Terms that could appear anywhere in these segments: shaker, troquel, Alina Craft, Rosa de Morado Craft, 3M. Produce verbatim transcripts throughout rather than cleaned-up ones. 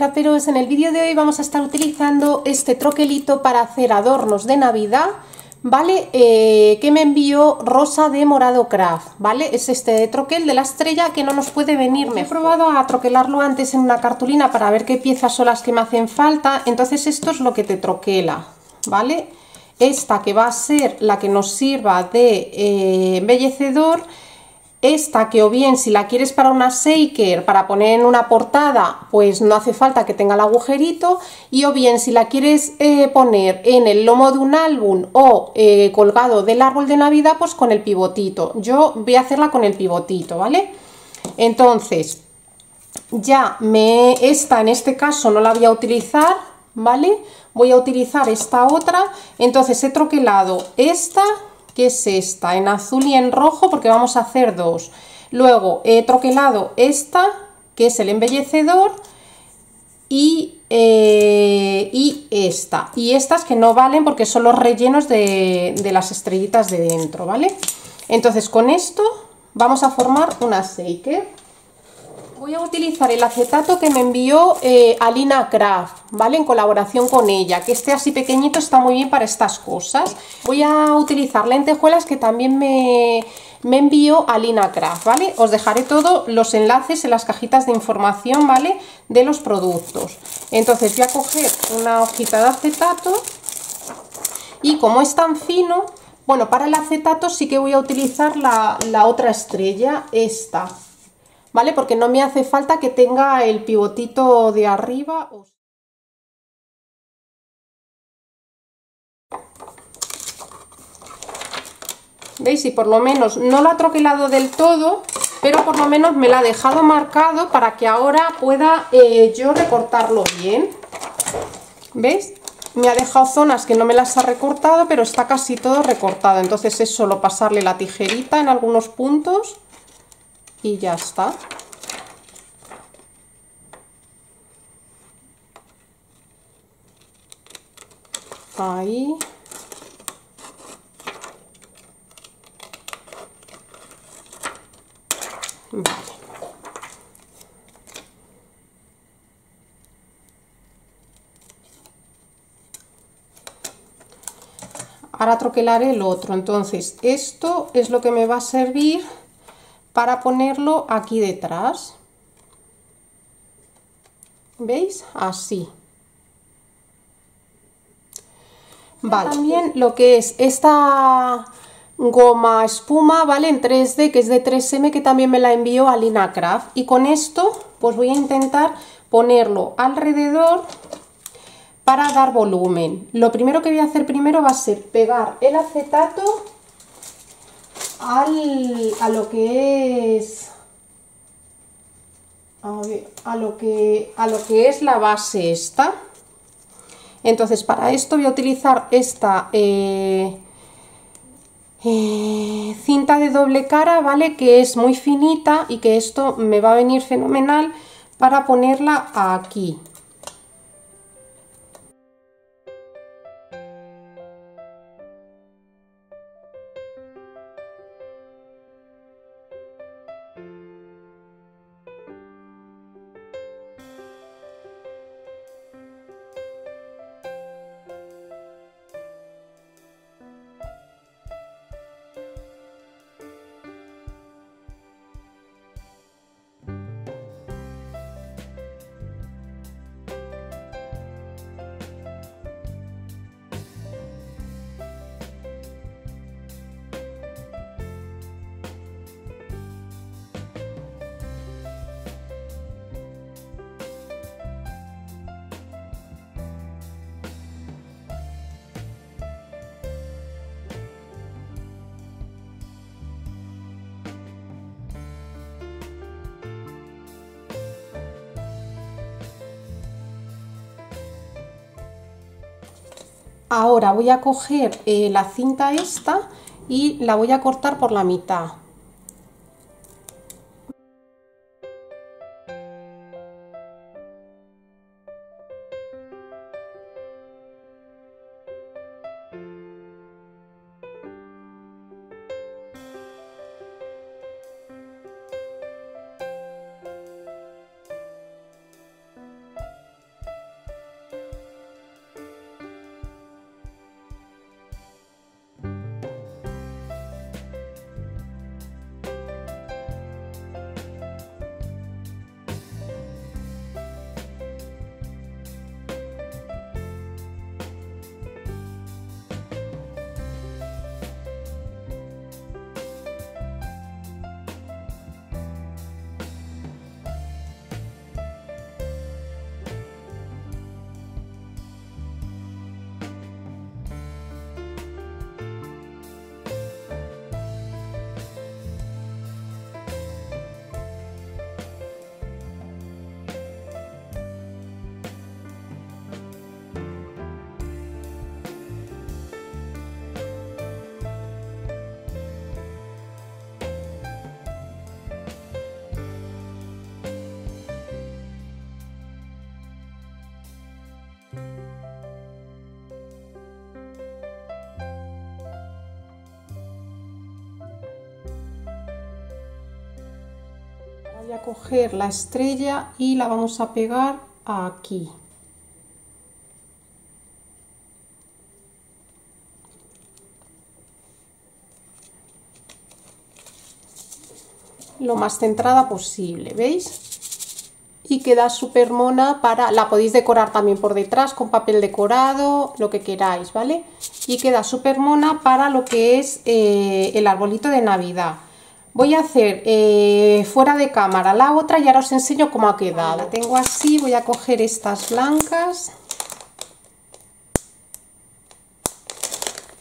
crafteros, en el vídeo de hoy vamos a estar utilizando este troquelito para hacer adornos de Navidad, ¿vale? Eh, que me envió Rosa de Morado Craft, ¿vale? Es este troquel de la estrella que no nos puede venir mejor. He probado a troquelarlo antes en una cartulina para ver qué piezas son las que me hacen falta, entonces esto es lo que te troquela, ¿vale? Esta que va a ser la que nos sirva de eh, embellecedor. Esta que o bien si la quieres para una shaker, para poner en una portada, pues no hace falta que tenga el agujerito. Y o bien si la quieres eh, poner en el lomo de un álbum o eh, colgado del árbol de Navidad, pues con el pivotito. Yo voy a hacerla con el pivotito, ¿vale? Entonces, ya me esta en este caso no la voy a utilizar, ¿vale? Voy a utilizar esta otra. Entonces he troquelado esta, que es esta, en azul y en rojo, porque vamos a hacer dos. Luego he troquelado esta, que es el embellecedor, y, eh, y esta. Y estas que no valen porque son los rellenos de, de las estrellitas de dentro, ¿vale? Entonces con esto vamos a formar una shaker. Voy a utilizar el acetato que me envió eh, Alina Craft, ¿vale? En colaboración con ella, que este así pequeñito está muy bien para estas cosas. Voy a utilizar lentejuelas que también me, me envió Alina Craft, ¿vale? Os dejaré todos los enlaces en las cajitas de información, ¿vale? De los productos. Entonces voy a coger una hojita de acetato y como es tan fino, bueno, para el acetato sí que voy a utilizar la, la otra estrella, esta, ¿vale? Porque no me hace falta que tenga el pivotito de arriba. ¿Veis? Y por lo menos no lo ha troquelado del todo, pero por lo menos me lo ha dejado marcado para que ahora pueda eh, yo recortarlo bien. ¿Veis? Me ha dejado zonas que no me las ha recortado, pero está casi todo recortado. Entonces es solo pasarle la tijerita en algunos puntos. Y ya está. Ahí. Vale. Ahora troquelaré el otro. Entonces, esto es lo que me va a servir para ponerlo aquí detrás. ¿Veis? Así. Vale. También lo que es esta goma espuma, ¿vale? En tres D, que es de tres M, que también me la envió Alina Craft. Y con esto, pues voy a intentar ponerlo alrededor para dar volumen. Lo primero que voy a hacer primero va a ser pegar el acetato Al, a lo que es a, ver, a lo que a lo que es la base esta. Entonces para esto voy a utilizar esta eh, eh, cinta de doble cara, vale, que es muy finita y que esto me va a venir fenomenal para ponerla aquí. Ahora voy a coger eh, la cinta esta y la voy a cortar por la mitad. voy a coger la estrella y la vamos a pegar aquí. Lo más centrada posible, ¿veis? Y queda súper mona para... La podéis decorar también por detrás con papel decorado, lo que queráis, ¿vale? Y queda súper mona para lo que es eh, el arbolito de Navidad. Voy a hacer eh, fuera de cámara la otra y ahora os enseño cómo ha quedado. La tengo así, voy a coger estas blancas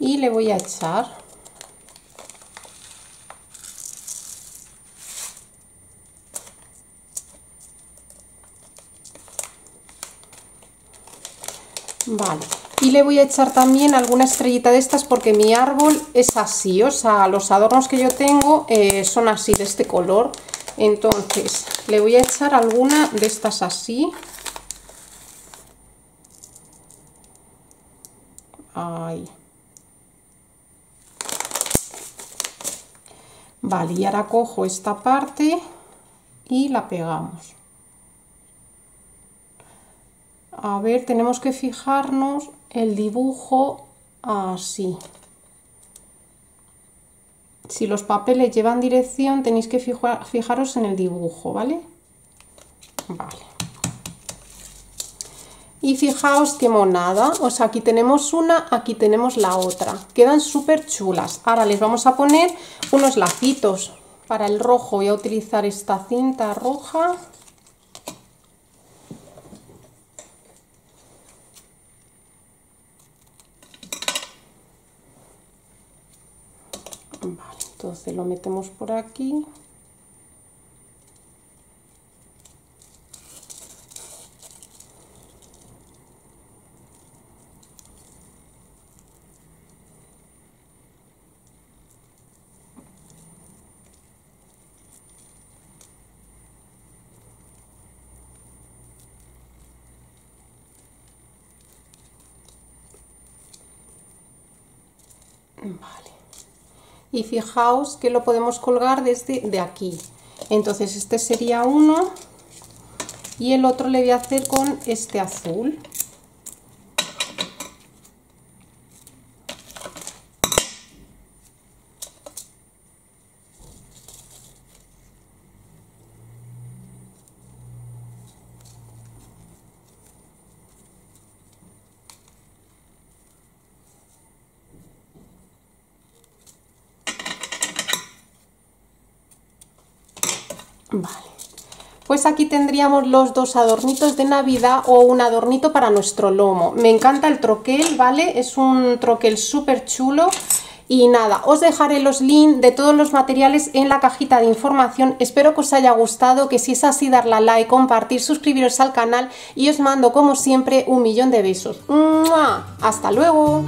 y le voy a echar... Vale, y le voy a echar también alguna estrellita de estas porque mi árbol es así, o sea, los adornos que yo tengo eh, son así, de este color. Entonces, le voy a echar alguna de estas así. Ahí. Vale, y ahora cojo esta parte y la pegamos. A ver, tenemos que fijarnos el dibujo así. Si los papeles llevan dirección, tenéis que fijar, fijaros en el dibujo, ¿vale? Vale. Y fijaos qué monada. O sea, aquí tenemos una, aquí tenemos la otra. Quedan súper chulas. Ahora les vamos a poner unos lacitos. Para el rojo voy a utilizar esta cinta roja. Vale, entonces lo metemos por aquí. Vale. Y fijaos que lo podemos colgar desde de aquí. Entonces este sería uno y el otro le voy a hacer con este azul. Vale, pues aquí tendríamos los dos adornitos de Navidad o un adornito para nuestro lomo. Me encanta el troquel, ¿vale? Es un troquel súper chulo. Y nada, os dejaré los links de todos los materiales en la cajita de información. Espero que os haya gustado, que si es así darle a like, compartir, suscribiros al canal y os mando como siempre un millón de besos. ¡Mua! ¡Hasta luego!